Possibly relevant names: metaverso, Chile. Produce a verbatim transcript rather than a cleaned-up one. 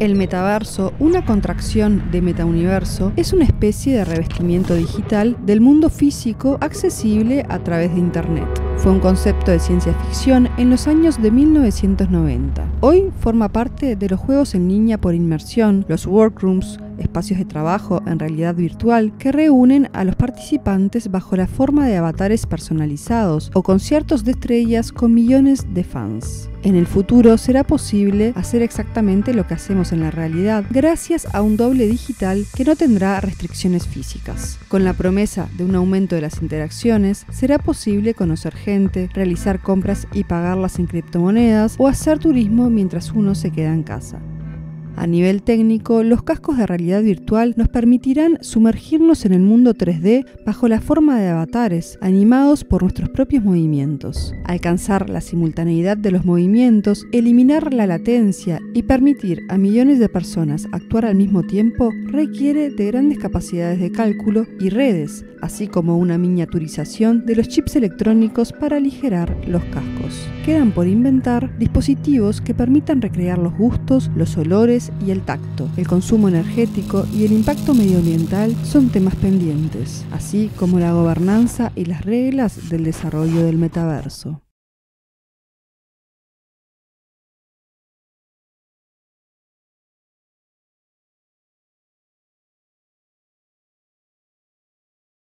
El metaverso, una contracción de metauniverso, es una especie de revestimiento digital del mundo físico accesible a través de Internet. Fue un concepto de ciencia ficción en los años de mil novecientos noventa. Hoy forma parte de los juegos en línea por inmersión, los workrooms, espacios de trabajo en realidad virtual que reúnen a los participantes bajo la forma de avatares personalizados o conciertos de estrellas con millones de fans. En el futuro será posible hacer exactamente lo que hacemos en la realidad gracias a un doble digital que no tendrá restricciones físicas. Con la promesa de un aumento de las interacciones, será posible conocer gente, realizar compras y pagarlas en criptomonedas o hacer turismo mientras uno se queda en casa. A nivel técnico, los cascos de realidad virtual nos permitirán sumergirnos en el mundo tres D bajo la forma de avatares, animados por nuestros propios movimientos, alcanzar la simultaneidad de los movimientos, eliminar la latencia y permitir a millones de personas actuar al mismo tiempo requiere de grandes capacidades de cálculo y redes, así como una miniaturización de los chips electrónicos para aligerar los cascos. Quedan por inventar dispositivos que permitan recrear los gustos, los olores y el tacto. El consumo energético y el impacto medioambiental son temas pendientes, así como la gobernanza y las reglas del desarrollo del metaverso.